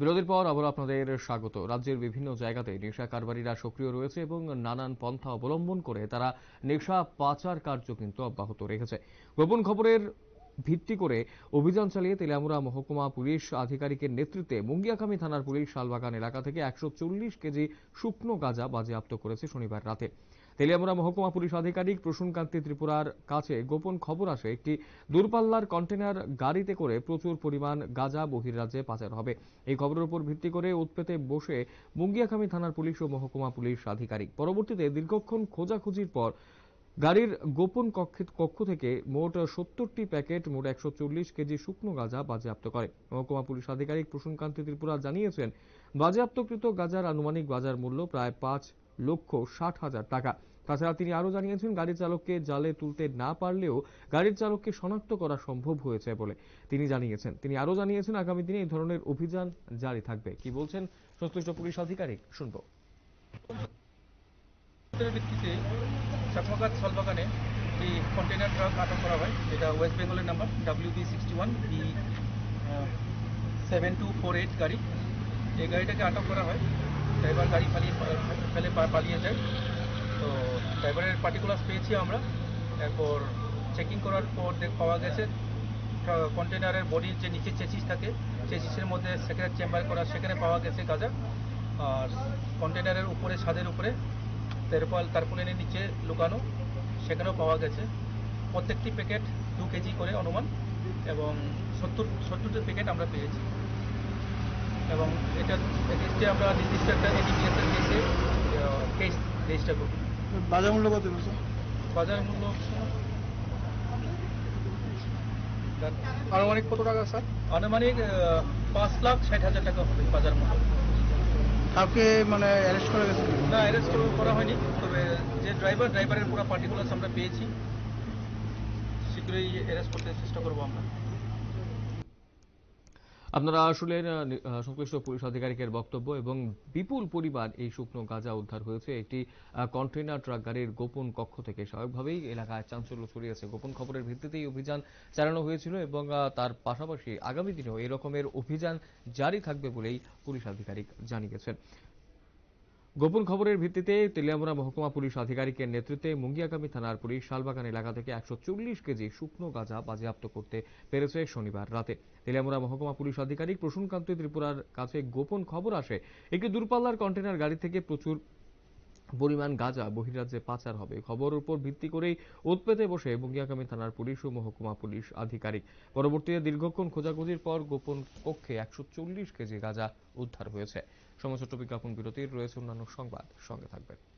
বিরতির পর আবার আপনাদের স্বাগত। রাজ্যের বিভিন্ন জায়গাতে নেশা কারবারিরা সক্রিয় রয়েছে এবং নানান পন্থা অবলম্বন করে তারা নেশা পাচার কার্য কিন্তু অব্যাহত রেখেছে। গোপন খবরের ভিত্তি করে অভিযান চালিয়ে তেলিয়ামুড়া মহকুমা পুলিশ আধিকারিকের নেতৃত্বে মুঙ্গিয়াকামী থানার পুলিশ শালবাগান এলাকা থেকে ১৪০ কেজি শুকনো গাঁজা বাজেয়াপ্ত করেছে শনিবার রাতে। তেলিয়ামুড়া মহকুমা পুলিশ আধিকারিক প্রসূনকান্তি ত্রিপুরার কাছে গোপন খবর আসে একটি দূরপাল্লার কন্টেনার গাড়িতে করে প্রচুর পরিমাণ গাঁজা বহির্রাজ্যে পাচার হবে। এই খবরের উপর ভিত্তি করে উৎপেতে বসে মুঙ্গিয়াকামী থানার পুলিশ ও মহকুমা পুলিশ আধিকারিক। পরবর্তীতে দীর্ঘক্ষণ খোঁজাখুঁজির পর গাড়ির গোপন কক্ষ থেকে মোট ৭০টি প্যাকেট মোট ১৪০ কেজি শুকনো গাঁজা বাজেয়াপ্ত করে। মহকুমা পুলিশ আধিকারিক প্রসূনকান্তি ত্রিপুরা জানিয়েছেন, বাজেয়াপ্তকৃত গাঁজার আনুমানিক বাজার মূল্য প্রায় ৫,৬০,০০০ টাকা। তাছাড়া তিনি আরও জানিয়েছেন, গাড়ির চালককে জালে তুলতে না পারলেও গাড়ির চালককে শনাক্ত করা সম্ভব হয়েছে বলে তিনি জানিয়েছেন। তিনি আরও জানিয়েছেন, আগামী দিনে এই ধরনের অভিযান জারি থাকবে। কি বলছেন সংশ্লিষ্ট পুলিশ আধিকারিক শুনব। ভিত্তিতে শালবাগান শালবাগানে একটি কন্টেনার ট্রাক আটক করা হয়, যেটা ওয়েস্ট বেঙ্গলের নাম্বার WB61B7248 গাড়ি। এই গাড়িটাকে আটক করা হয়। ড্রাইভার গাড়ি পালিয়ে যায়, তো ড্রাইভারের পার্টিকুলার্স পেয়েছি আমরা। এরপর চেকিং করার পর পাওয়া গেছে কন্টেনারের বডির যে নিচে চেসিস থাকে, চেসিসের মধ্যে সেখানে চেম্বার করা, সেখানে পাওয়া গেছে গাঁজা। আর কন্টেনারের উপরে, ছাদের উপরে তারপলেনের নিচে লুকানো, সেখানেও পাওয়া গেছে। প্রত্যেকটি প্যাকেট 2 কেজি করে অনুমান, এবং 70টি প্যাকেট আমরা পেয়েছি। এবং এটা এগেইনস্টে আমরা নির্দিষ্ট একটা এডিপিএসের কেসে কেস রেজিস্টার করব। বাজার মূল্য কত? বাজার মূল্য আনুমানিক কত টাকা স্যার? আনুমানিক ৫,৬০,০০০ টাকা হবে বাজার মূল্য। কাউকে মানে অ্যারেস্ট করা গেছে? না, অ্যারেস্ট করা হয়নি, তবে যে ড্রাইভারের পুরো পার্টিকুলার্স আমরা পেয়েছি, শীঘ্রই অ্যারেস্ট করতে চেষ্টা করবো আমরা। আপনারা আসলে সংশ্লিষ্ট পুলিশ আধিকারিকের বক্তব্য এবং বিপুল পরিমাণ এই শুকনো গাঁজা উদ্ধার হয়েছে একটি কন্টেইনার ট্রাক গাড়ির গোপন কক্ষ থেকে। স্বাভাবিকভাবেই এলাকায় চাঞ্চল্য ছড়িয়েছে। গোপন খবরের ভিত্তিতেই অভিযান চালানো হয়েছিল এবং তার পাশাপাশি আগামী দিনেও এই রকমের অভিযান জারি থাকবে বলেই পুলিশ আধিকারিক জানিয়েছেন। গোপন খবরের ভিত্তিতে তেলিয়ামুড়া মহকুমা পুলিশ আধিকারিকের নেতৃত্বে মুঙ্গিয়াকামী থানার পুলিশ শালবাগান এলাকা থেকে ১৪০ কেজি শুকনো গাঁজা বাজেয়াপ্ত করতে পেরেছে শনিবার রাতে। তেলিয়ামুড়া মহকুমা পুলিশ আধিকারিক প্রসূনকান্তি ত্রিপুরার কাছে গোপন খবর আসে একটি দূরপাল্লার কন্টেনার গাড়ি থেকে প্রচুর পরিমাণ গাঁজা বহিরাজ্যে পাচার হবে। খবরের উপর ভিত্তি করেই উৎপেতে বসে মুঙ্গিয়াকামী থানার পুলিশ ও মহকুমা পুলিশ আধিকারিক। পরবর্তীতে দীর্ঘক্ষণ খোঁজাখুঁজির পর গোপন কক্ষে ১৪০ কেজি গাঁজা উদ্ধার হয়েছে। সময় ছোট বিজ্ঞাপন বিরতির, রয়েছে অন্যান্য সংবাদ, সঙ্গে থাকবেন।